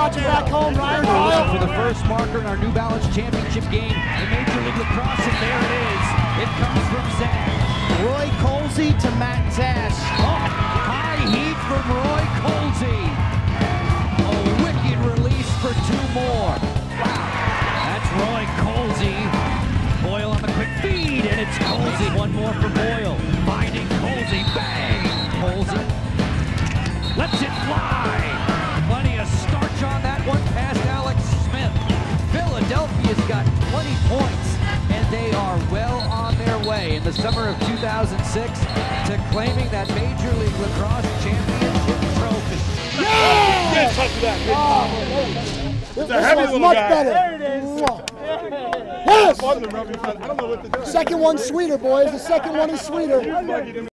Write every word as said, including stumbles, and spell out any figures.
watching back home, Ryan. We're for the first marker in our New Balance Championship game in Major League Lacrosse, and there it is. It comes from Zach. Roy Colsey to Matt Zass. Oh, high heat from Roy Colsey. A wicked release for two more. That's Roy Colsey. Boyle on the quick feed, and it's Colsey. One more for Boyle. Finding Colsey. Bang. Colsey lets it fly. Philadelphia's got twenty points, and they are well on their way in the summer of two thousand six to claiming that Major League Lacrosse Championship trophy. Yes! It's a heavy little guy. There it is. Yes! I don't know what to do. Second one's sweeter, boys. The second one is sweeter.